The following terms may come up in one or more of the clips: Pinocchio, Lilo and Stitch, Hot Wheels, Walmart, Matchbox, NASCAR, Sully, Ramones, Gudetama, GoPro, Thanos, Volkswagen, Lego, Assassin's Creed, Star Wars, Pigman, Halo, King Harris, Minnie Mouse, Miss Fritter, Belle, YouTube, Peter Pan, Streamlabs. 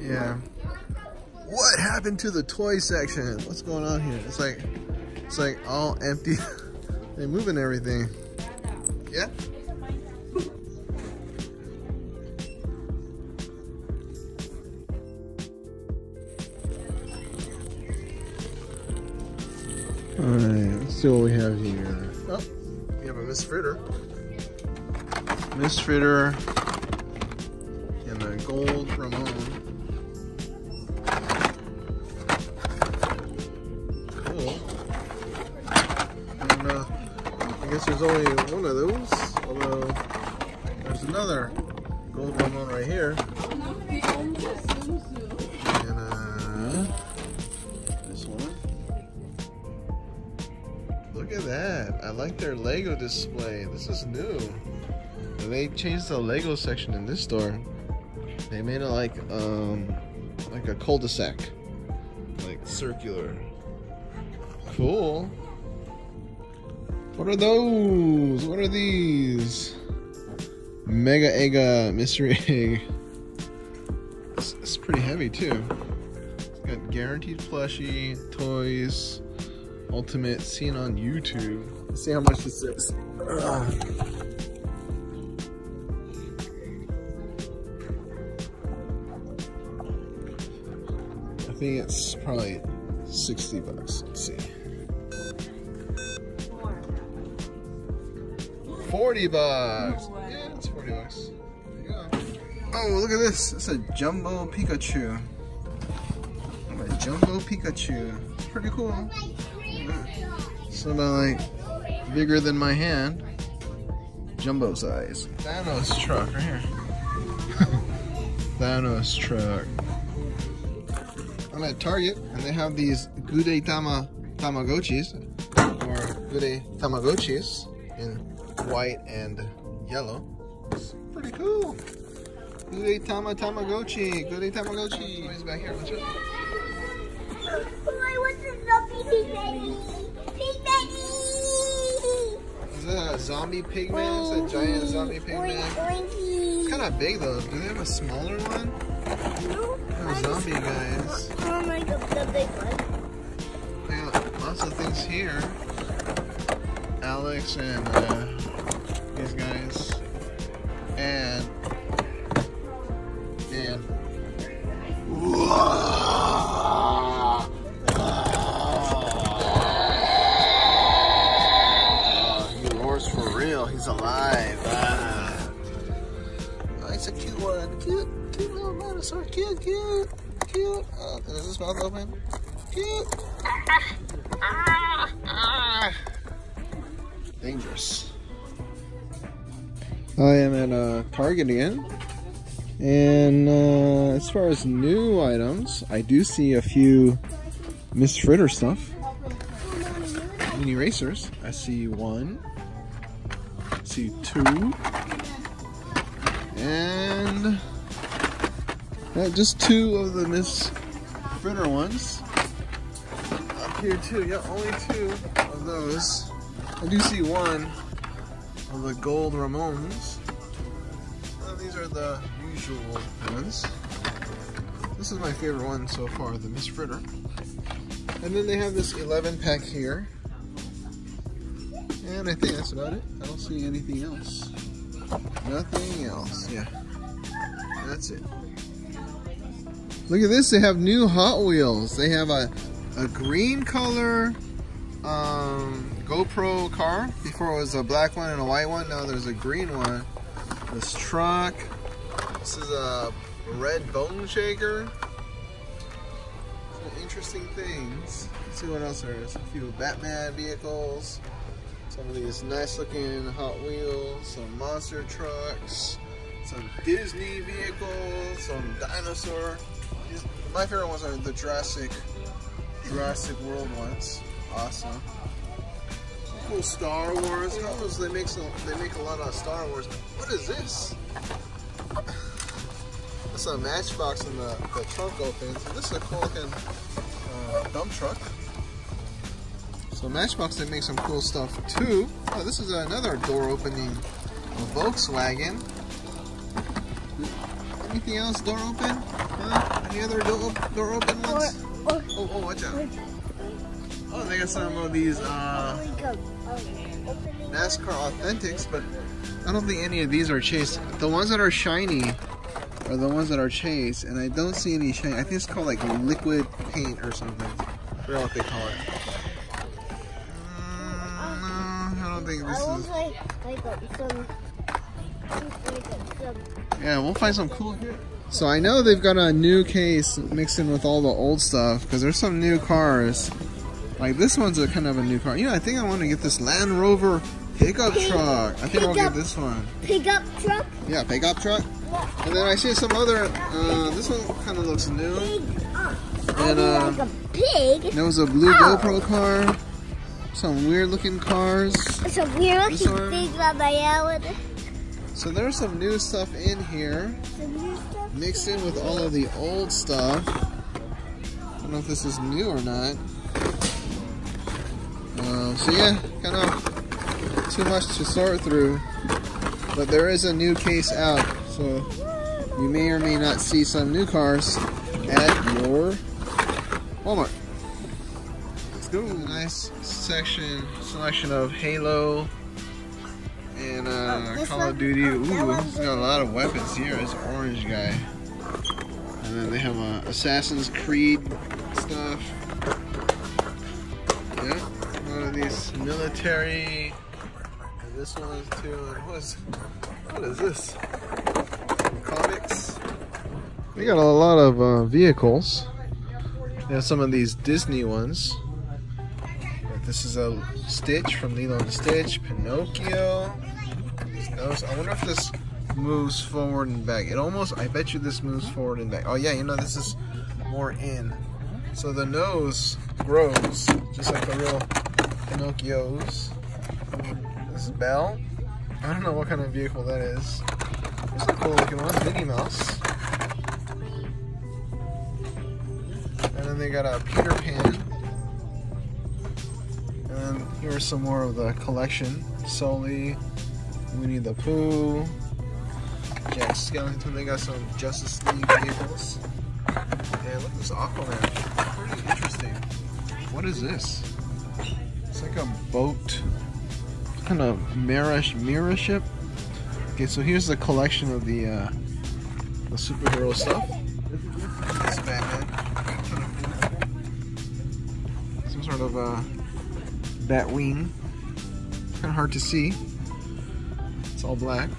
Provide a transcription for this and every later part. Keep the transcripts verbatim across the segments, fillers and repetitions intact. Yeah. What happened to the toy section? What's going on here? It's like, it's like all empty. They're moving everything. Yeah. All right, let's see what we have here. Oh, we have a Miss Fritter. Miss Fritter and the gold Ramone. Cool. And uh, I guess there's only one of those, although there's another gold Ramone right here. Look at that. I like their Lego display. This is new. They changed the Lego section in this store. They made it like um like a cul-de-sac. Like circular. Cool. What are those? What are these? Mega Egg mystery egg. It's, it's pretty heavy too. It's got guaranteed plushie, toys. Ultimate seen on YouTube. Let's see how much this is. Ugh. I think it's probably sixty bucks. Let's see. forty bucks. Yeah, it's forty bucks. There you go. Oh, look at this. It's a jumbo Pikachu. I'm a jumbo Pikachu. Pretty cool. It's about like bigger than my hand, jumbo size. Thanos truck right here. Thanos truck. I'm at Target and they have these Gudetama Tamagotchis, or Gude Tamagotchis in white and yellow. It's pretty cool. Gudetama Tamagotchi. Gude Tamagotchi. He's back here. What's your... Is that a zombie Pigman? Is that a giant zombie Pigman? It's kind of big though. Do they have a smaller one? No. Oh, zombie guys. Oh my god, the big one. They got lots of things here. Alex and uh, these guys. And. And. Whoa! He's alive. Ah. Oh, it's a cute one. Cute, cute little dinosaur. Cute, cute, cute. Uh, is his mouth open? Cute. Ah, ah, ah. Dangerous. I am at uh, Target again. And uh, as far as new items, I do see a few Miss Fritter stuff. Mini racers. I see one. See two, and uh, just two of the Miss Fritter ones up here too. Yeah, only two of those. I do see one of the gold Ramones. Well, these are the usual ones. This is my favorite one so far, the Miss Fritter. And then they have this eleven pack here. And I think that's about it. I don't see anything else. Nothing else. Yeah. That's it. Look at this. They have new Hot Wheels. They have a, a green color um, GoPro car. Before it was a black one and a white one. Now there's a green one. This truck. This is a red bone shaker. Some interesting things. Let's see what else there is. A few Batman vehicles. Some of these nice looking Hot Wheels, some monster trucks, some Disney vehicles, some dinosaur. My favorite ones are the Jurassic, Jurassic World ones. Awesome. Cool Star Wars. How does they make some? They make a lot of Star Wars. What is this? It's a Matchbox in the, the trunk opens. This is a cool looking uh, dump truck. So Matchbox, they make some cool stuff too. Oh, this is another door opening, a Volkswagen. Anything else? Door open? Huh? Any other door, door open ones? Or, or, oh, oh, watch out. Or, oh, they got some of these uh, NASCAR Authentics, but I don't think any of these are chased. The ones that are shiny are the ones that are chased, and I don't see any shiny. I think it's called like liquid paint or something. I forgot what they call it. Mm, no, I don't think this I is... Like, like, some, like, some... Yeah, we'll find some cool here. So I know they've got a new case mixed in with all the old stuff, because there's some new cars. Like this one's a kind of a new car. You know, I think I want to get this Land Rover pickup pick, truck. I think I'll get this one. Pickup truck? Yeah, pickup truck. Yeah. And then I see some other, uh, this one kind of looks new. And uh, like a pig. There was a blue oh. GoPro car. Some weird looking cars. Some weird looking things on my island. So there's some new stuff in here. Some new stuff mixed in with all of the old stuff. I don't know if this is new or not. Uh, so yeah, kind of too much to sort through, but there is a new case out, so you may or may not see some new cars at your Walmart. Let's go. Nice section selection of Halo and uh, oh, Call of Duty. Oh, Ooh, it's got a lot of weapons here. This orange guy, and then they have uh, Assassin's Creed stuff. Yeah. These military, and this one is too, and what is, what is this? Comics. They got a lot of uh, vehicles. They have some of these Disney ones. But this is a Stitch from Lilo and Stitch, Pinocchio. Those, I wonder if this moves forward and back. It almost, I bet you this moves forward and back. Oh yeah, you know this is more in. So the nose grows, just like the real Pinocchio's. This is Belle. I don't know what kind of vehicle that is. It's a cool looking one. Minnie Mouse. And then they got a Peter Pan. And then here's some more of the collection. Sully, Winnie the Pooh, Jack Skeleton. They got some Justice League vehicles. And look at this Aquaman. Pretty interesting. What is this? It's like a boat, kind of mirror-ish mirror ship. Okay, so here's the collection of the uh, the superhero stuff. It's Batman. Some sort of uh, bat wing. Kind of hard to see. It's all black.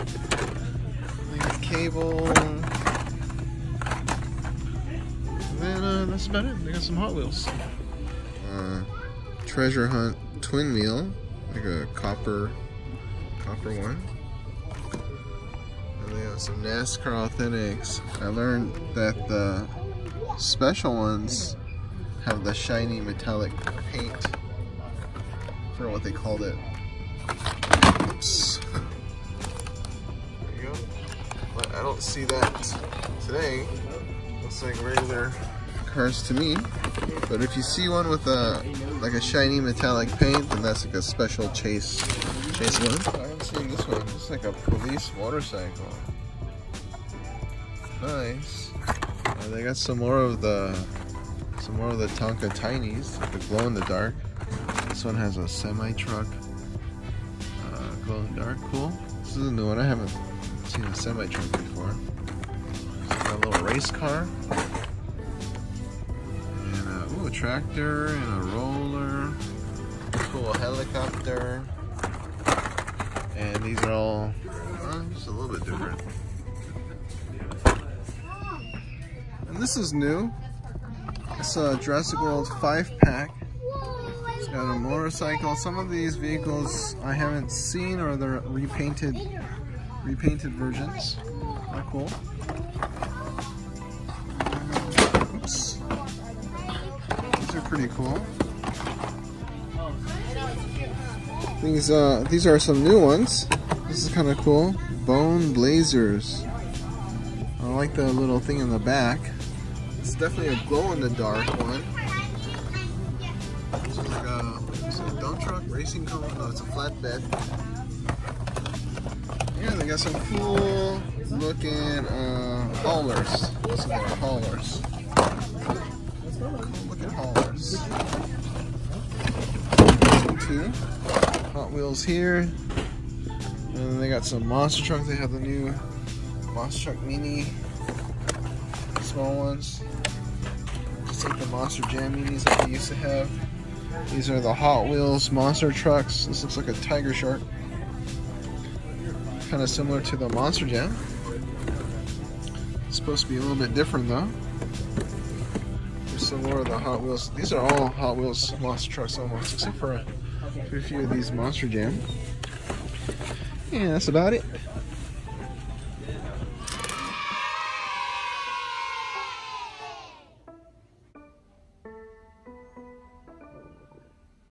I think it's cable. And then uh, that's about it. They got some Hot Wheels. Uh, Treasure Hunt twin wheel, like a copper copper one. And they have some NASCAR Authentics. I learned that the special ones have the shiny metallic paint. I forgot what they called it. Oops. There you go. But I don't see that today. Looks like regular cars to me. But if you see one with a like a shiny metallic paint, then that's like a special chase chase one. I haven't seen this one. It's like a police motorcycle. Nice. Uh, they got some more of the some more of the Tonka Tinies, like the glow in the dark. This one has a semi truck. Uh, glow in the dark, cool. This is a new one. I haven't seen a semi truck before. It's got a little race car. Tractor and a roller, a cool helicopter, and these are all uh, just a little bit different. And this is new. It's a Jurassic World five pack. It's got a motorcycle. Some of these vehicles I haven't seen, or they're repainted, repainted versions. Not cool. Pretty cool. These uh, these are some new ones. This is kind of cool. Bone Blazers. I like the little thing in the back. It's definitely a glow in the dark one. This is like a, this is a dump truck racing car. No, it's a flatbed. Yeah, they got some cool look at uh, haulers. Let's look at haulers. Look at haulers. Two. Hot Wheels here. And then they got some monster trucks. They have the new monster truck mini. Small ones. Just like the Monster Jam minis that we used to have. These are the Hot Wheels monster trucks. This looks like a tiger shark. Kind of similar to the Monster Jam. It's supposed to be a little bit different though. There's some more of the Hot Wheels. These are all Hot Wheels monster trucks almost, except for a, for a few of these Monster Jam. Yeah, that's about it.